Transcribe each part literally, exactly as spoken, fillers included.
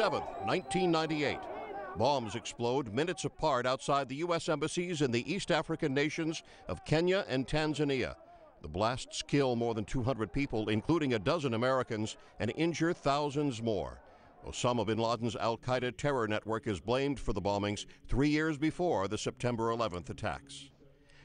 August seventh, nineteen ninety-eight. Bombs explode minutes apart outside the U S embassies in the East African nations of Kenya and Tanzania. The blasts kill more than two hundred people, including a dozen Americans, and injure thousands more. Osama bin Laden's Al-Qaeda terror network is blamed for the bombings three years before the September eleventh attacks.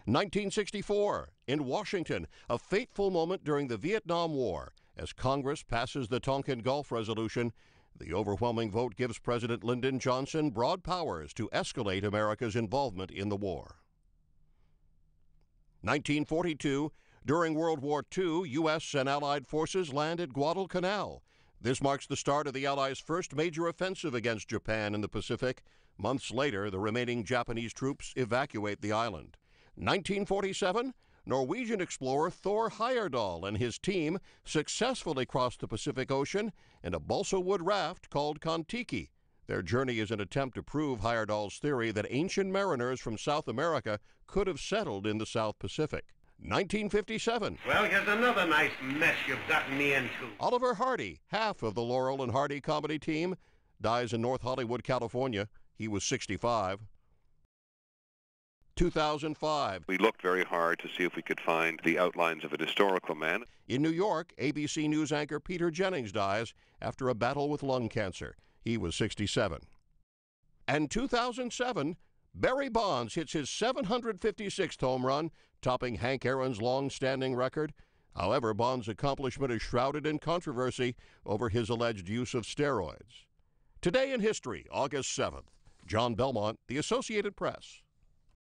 nineteen sixty-four, in Washington, a fateful moment during the Vietnam War, as Congress passes the Tonkin Gulf Resolution. The overwhelming vote gives President Lyndon Johnson broad powers to escalate America's involvement in the war. nineteen forty-two, during World War Two, U S and Allied forces land at Guadalcanal. This marks the start of the Allies' first major offensive against Japan in the Pacific. Months later, the remaining Japanese troops evacuate the island. nineteen forty-seven, Norwegian explorer Thor Heyerdahl and his team successfully crossed the Pacific Ocean in a balsa wood raft called Kon-Tiki. Their journey is an attempt to prove Heyerdahl's theory that ancient mariners from South America could have settled in the South Pacific. nineteen fifty-seven. Well, here's another nice mess you've gotten me into. Oliver Hardy, half of the Laurel and Hardy comedy team, dies in North Hollywood, California. He was sixty-five. two thousand five. We looked very hard to see if we could find the outlines of an historical man. In New York, A B C News anchor Peter Jennings dies after a battle with lung cancer. He was sixty-seven. And two thousand seven, Barry Bonds hits his seven hundred fifty-sixth home run, topping Hank Aaron's long-standing record. However, Bonds' accomplishment is shrouded in controversy over his alleged use of steroids. Today in history, August seventh, John Belmont, The Associated Press.